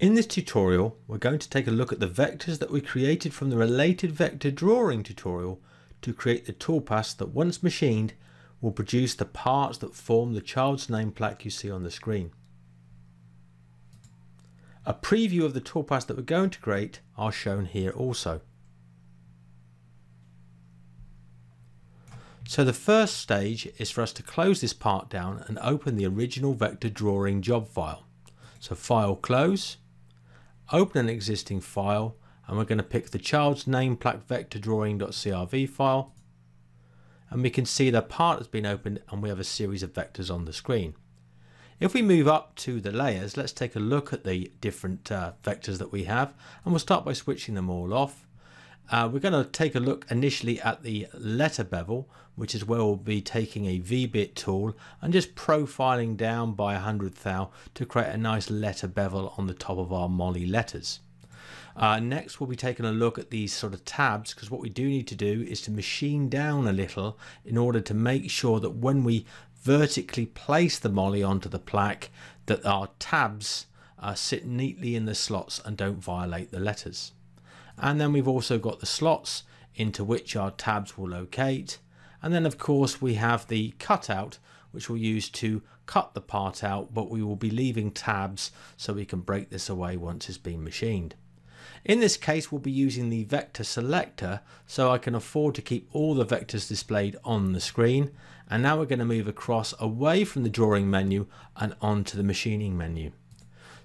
In this tutorial, we're going to take a look at the vectors that we created from the related vector drawing tutorial to create the toolpaths that, once machined, will produce the parts that form the child's name plaque you see on the screen. A preview of the toolpaths that we're going to create are shown here also. So the first stage is for us to close this part down and open the original vector drawing job file. So file close. Open an existing file, and we're going to pick the child's name plaque vector drawing.crv file, and we can see the part has been opened and we have a series of vectors on the screen. If we move up to the layers, let's take a look at the different vectors that we have, and we'll start by switching them all off. We're going to take a look initially at the letter bevel, which is where we'll be taking a V-bit tool and just profiling down by 100thou to create a nice letter bevel on the top of our Molly letters. Next, we'll be taking a look at these sort of tabs, because what we do need to do is to machine down a little in order to make sure that when we vertically place the Molly onto the plaque, that our tabs sit neatly in the slots and don't violate the letters. And then we've also got the slots into which our tabs will locate. And then of course we have the cutout, which we'll use to cut the part out, but we will be leaving tabs so we can break this away once it's been machined. In this case, we'll be using the vector selector, so I can afford to keep all the vectors displayed on the screen. And now we're going to move across away from the drawing menu and onto the machining menu.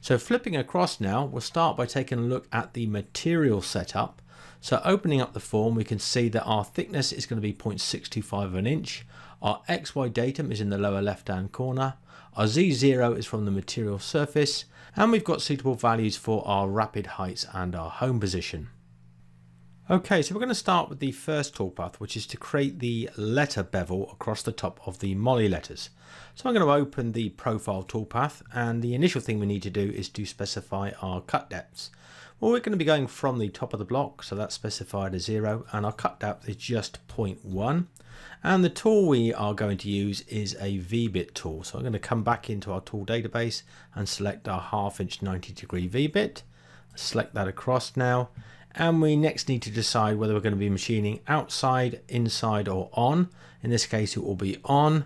So flipping across now, we'll start by taking a look at the material setup. So opening up the form, we can see that our thickness is going to be 0.625 of an inch. Our XY datum is in the lower left-hand corner. Our Z0 is from the material surface. And we've got suitable values for our rapid heights and our home position. Okay, so we're going to start with the first toolpath, which is to create the letter bevel across the top of the Molly letters. So I'm going to open the profile toolpath, and the initial thing we need to do is to specify our cut depths. Well, we're going to be going from the top of the block, so that's specified as 0, and our cut depth is just 0.1. And the tool we are going to use is a V-bit tool. So I'm going to come back into our tool database and select our 1/2 inch 90-degree V-bit. Select that across now. And we next need to decide whether we're going to be machining outside, inside, or on. In this case, it will be on.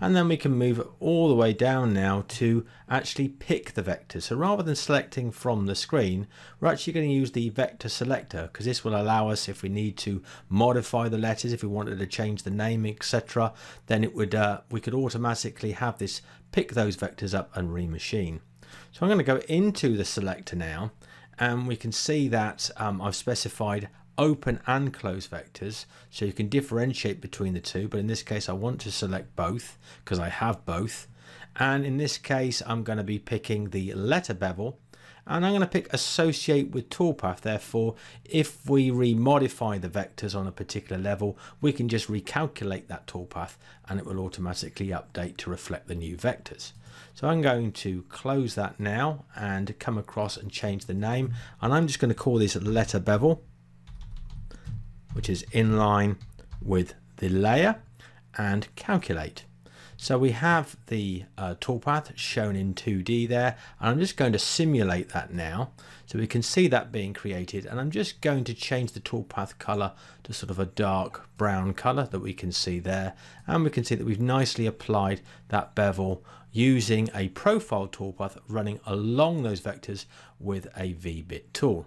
And then we can move all the way down now to actually pick the vector. So rather than selecting from the screen, we're actually going to use the vector selector, because this will allow us, if we need to modify the letters, if we wanted to change the name, etc., then it would we could automatically have this pick those vectors up and remachine. So I'm going to go into the selector now, and we can see that I've specified open and close vectors, so you can differentiate between the two, but in this case I want to select both because I have both. And in this case I'm going to be picking the letter bevel, and I'm going to pick associate with toolpath. Therefore, if we remodify the vectors on a particular level, we can just recalculate that toolpath and it will automatically update to reflect the new vectors. So I'm going to close that now and come across and change the name, and I'm just going to call this letter bevel, which is in line with the layer, and calculate. So we have the toolpath shown in 2D there, and I'm just going to simulate that now. So we can see that being created, and I'm just going to change the toolpath color to sort of a dark brown color that we can see there. And we can see that we've nicely applied that bevel using a profile toolpath running along those vectors with a V-bit tool.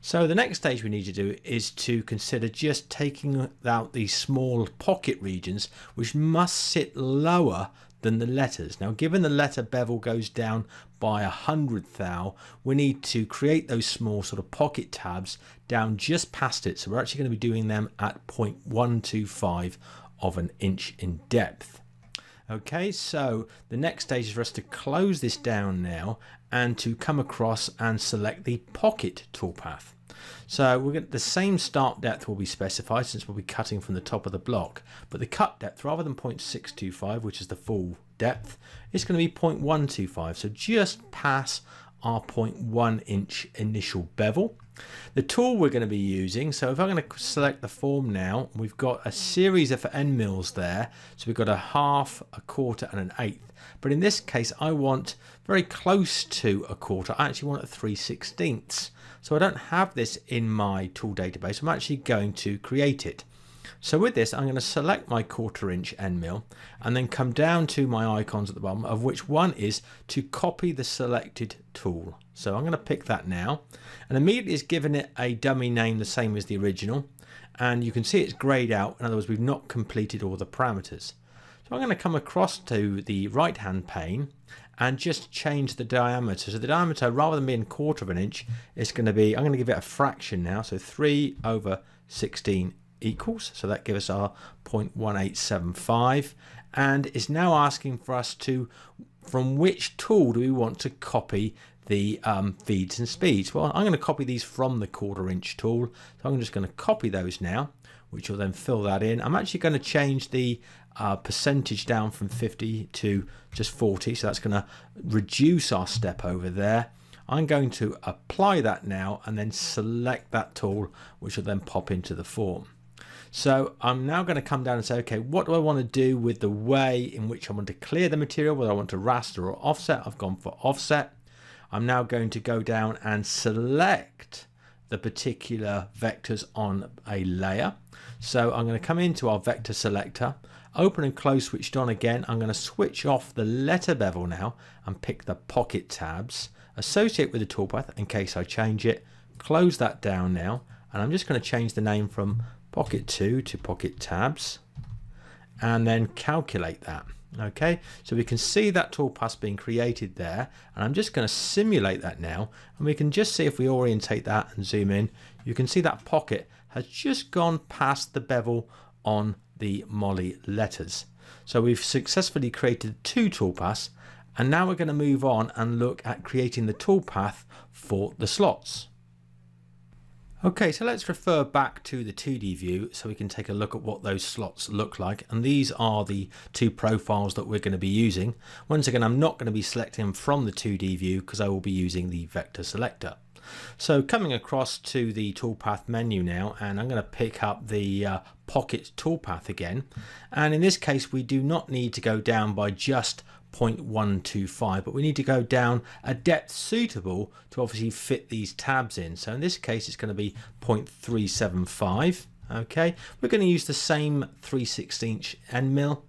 So the next stage we need to do is to consider just taking out these small pocket regions, which must sit lower than the letters. Now, given the letter bevel goes down by 100thou, we need to create those small sort of pocket tabs down just past it. So we're actually going to be doing them at 0.125 of an inch in depth. Okay, so the next stage is for us to close this down now and to come across and select the pocket toolpath. So we're going to, the same start depth will be specified, since we'll be cutting from the top of the block, but the cut depth, rather than 0.625, which is the full depth, is going to be 0.125, so just past our 0.1 inch initial bevel. The tool we're going to be using, so if I'm going to select the form now, we've got a series of end mills there. So we've got a half, a quarter and an eighth. But in this case, I want very close to a quarter. I actually want it 3/16. So I don't have this in my tool database. I'm actually going to create it. So with this, I'm going to select my quarter inch end mill and then come down to my icons at the bottom, of which one is to copy the selected tool. So I'm going to pick that now, and immediately it's given it a dummy name, the same as the original. And you can see it's grayed out. In other words, we've not completed all the parameters. So I'm going to come across to the right hand pane and just change the diameter. So the diameter, rather than being 1/4 inch, it's going to be, I'm going to give it a fraction now. So 3/16 equals, so that gives us our 0.1875, and is now asking for us to, from which tool do we want to copy the feeds and speeds. Well, I'm going to copy these from the quarter inch tool, so I'm just going to copy those now, which will then fill that in. I'm actually going to change the percentage down from 50 to just 40, so that's going to reduce our step over there. I'm going to apply that now and then select that tool, which will then pop into the form. So I'm now going to come down and say, okay, what do I want to do with the way in which I want to clear the material, whether I want to raster or offset. I've gone for offset. I'm now going to go down and select the particular vectors on a layer. So I'm going to come into our vector selector, open and close switched on again. I'm going to switch off the letter bevel now and pick the pocket tabs, associate with the toolpath in case I change it, close that down now, and I'm just going to change the name from pocket 2 to pocket tabs and then calculate that. Okay, so we can see that toolpath being created there, and I'm just going to simulate that now, and we can just see if we orientate that and zoom in, you can see that pocket has just gone past the bevel on the Molly letters. So we've successfully created 2 toolpaths. And now we're going to move on and look at creating the toolpath for the slots. Okay, so let's refer back to the 2D view so we can take a look at what those slots look like. And these are the 2 profiles that we're going to be using. Once again, I'm not going to be selecting from the 2D view because I will be using the vector selector. So coming across to the toolpath menu now, and I'm going to pick up the pocket toolpath again. And in this case, we do not need to go down by just 0.125, but we need to go down a depth suitable to obviously fit these tabs in. So in this case, it's going to be 0.375. Okay, we're going to use the same 3/16 end mill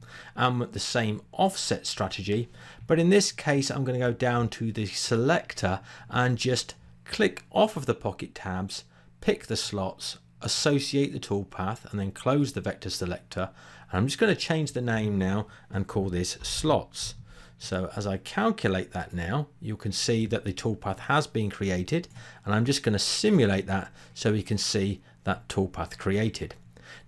with the same offset strategy. But in this case, I'm going to go down to the selector and just click off of the pocket tabs, pick the slots, associate the toolpath, and then close the vector selector. And I'm just going to change the name now and call this slots. So as I calculate that now, you can see that the toolpath has been created, and I'm just going to simulate that so we can see that toolpath created.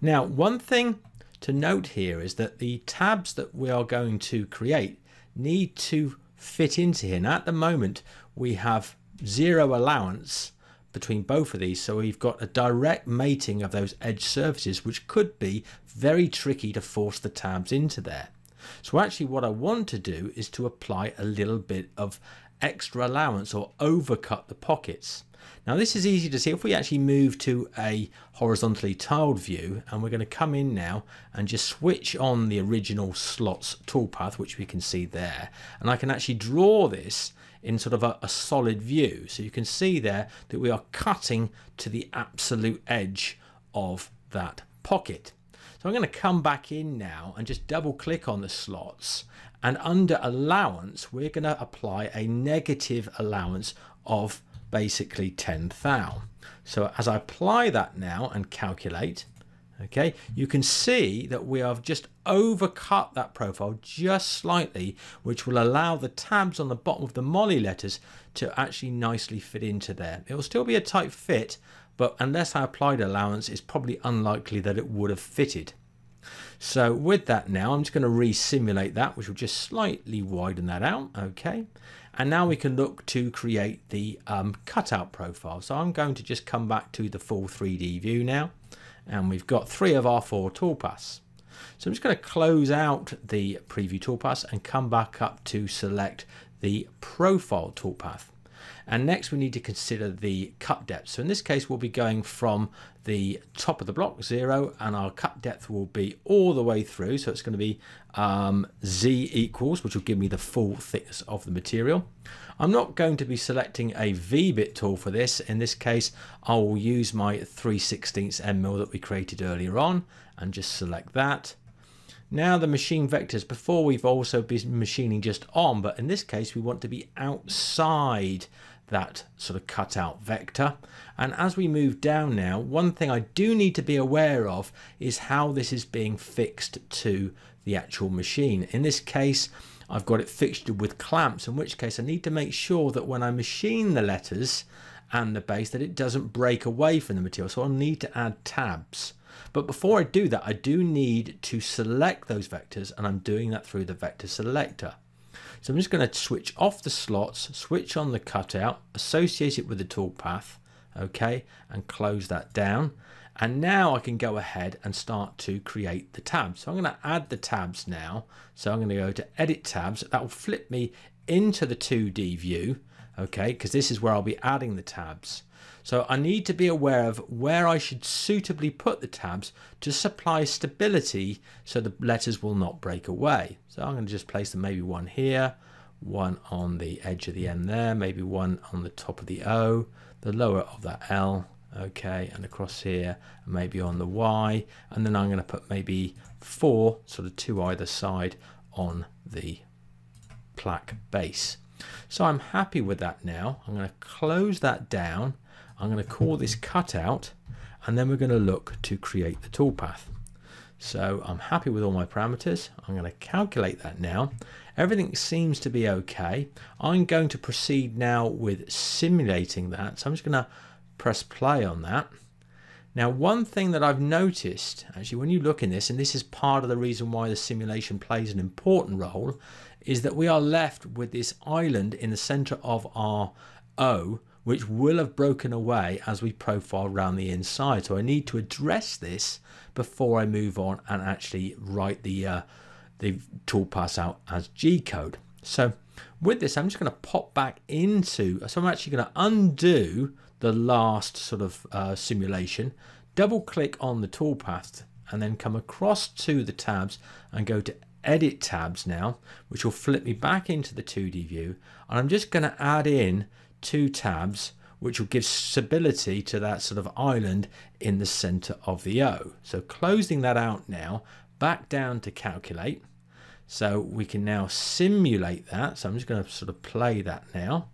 Now, one thing to note here is that the tabs that we are going to create need to fit into here. Now, at the moment, we have zero allowance between both of these, so we've got a direct mating of those edge surfaces, which could be very tricky to force the tabs into there. So actually what I want to do is to apply a little bit of extra allowance or overcut the pockets. Now this is easy to see if we actually move to a horizontally tiled view, and we're going to come in now and just switch on the original slots toolpath, which we can see there, and I can actually draw this in sort of a solid view. So you can see there that we are cutting to the absolute edge of that pocket. So I'm going to come back in now and just double click on the slots, and under allowance we're going to apply a negative allowance of basically 10 thou. So as I apply that now and calculate, okay, you can see that we have just overcut that profile just slightly, which will allow the tabs on the bottom of the Molly letters to actually nicely fit into there. It will still be a tight fit, but unless I applied allowance, it's probably unlikely that it would have fitted. So with that now, I'm just going to re-simulate that, which will just slightly widen that out. Okay, and now we can look to create the cutout profile. So I'm going to just come back to the full 3D view now, and we've got 3 of our 4 toolpaths. So I'm just going to close out the preview toolpath and come back up to select the profile toolpath. And next we need to consider the cut depth. So in this case we'll be going from the top of the block, 0, and our cut depth will be all the way through. So it's going to be Z equals, which will give me the full thickness of the material. I'm not going to be selecting a V-bit tool for this. In this case, I will use my 3/16 end mill that we created earlier on and just select that. Now the machine vectors. Before we've also been machining just on, but in this case we want to be outside that sort of cutout vector. And as we move down now, one thing I do need to be aware of is how this is being fixed to the actual machine. In this case I've got it fixtured with clamps, in which case I need to make sure that when I machine the letters and the base that it doesn't break away from the material, so I'll need to add tabs. But before I do that, I do need to select those vectors, and I'm doing that through the vector selector. So I'm just going to switch off the slots, switch on the cutout, associate it with the toolpath, okay, and close that down. And now I can go ahead and start to create the tabs. So I'm going to add the tabs now. So I'm going to go to Edit Tabs. That will flip me into the 2D view, okay, because this is where I'll be adding the tabs. So I need to be aware of where I should suitably put the tabs to supply stability so the letters will not break away. So I'm going to just place them, maybe one here, one on the edge of the M there, maybe one on the top of the O, the lower of that L, okay, and across here, maybe on the Y, and then I'm going to put maybe 4, sort of 2 either side, on the plaque base. So I'm happy with that now. I'm going to close that down. I'm going to call this cutout, and then we're going to look to create the toolpath. So I'm happy with all my parameters. I'm going to calculate that now. Everything seems to be okay. I'm going to proceed now with simulating that. So I'm just going to press play on that. Now, one thing that I've noticed, actually, when you look in this, and this is part of the reason why the simulation plays an important role, is that we are left with this island in the center of our O, which will have broken away as we profile round the inside. So I need to address this before I move on and actually write the toolpath out as G-code. So with this, I'm just going to pop back into, so I'm actually going to undo the last sort of simulation, double click on the toolpath, and then come across to the tabs and go to Edit Tabs now, which will flip me back into the 2D view. And I'm just going to add in 2 tabs, which will give stability to that sort of island in the center of the O. So closing that out now, back down to calculate. So we can now simulate that. So I'm just going to sort of play that now,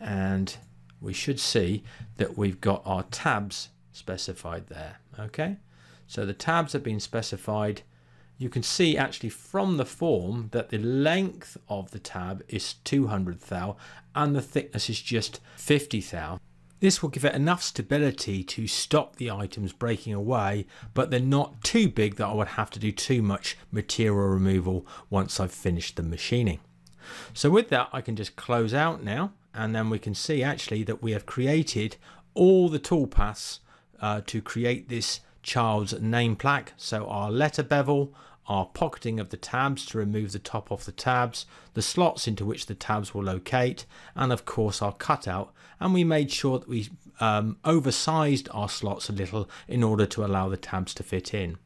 and we should see that we've got our tabs specified there. Okay, so the tabs have been specified. You can see actually from the form that the length of the tab is 200 thou and the thickness is just 50 thou. This will give it enough stability to stop the items breaking away, but they're not too big that I would have to do too much material removal once I've finished the machining. So with that, I can just close out now, and then we can see actually that we have created all the toolpaths to create this child's name plaque. So our letter bevel, our pocketing of the tabs to remove the top off the tabs, the slots into which the tabs will locate, and of course our cutout. And we made sure that we oversized our slots a little in order to allow the tabs to fit in.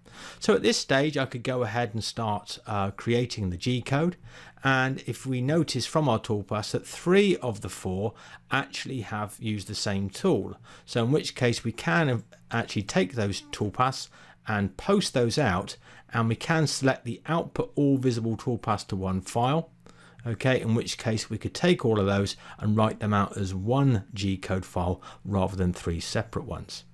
So at this stage I could go ahead and start creating the G-code, and if we notice from our toolpath that 3 of the 4 actually have used the same tool. So in which case we can actually take those toolpaths and post those out, and we can select the output all visible toolpaths to one file, okay, in which case we could take all of those and write them out as one G-code file rather than 3 separate ones.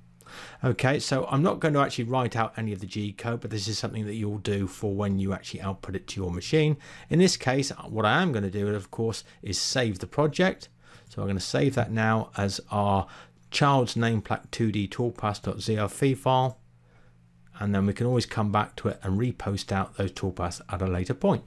Okay, so I'm not going to actually write out any of the G-code, but this is something that you'll do for when you actually output it to your machine. In this case, what I am going to do, of course, is save the project. So I'm going to save that now as our child's name plaque 2D toolpaths.zrf file, and then we can always come back to it and repost out those toolpaths at a later point.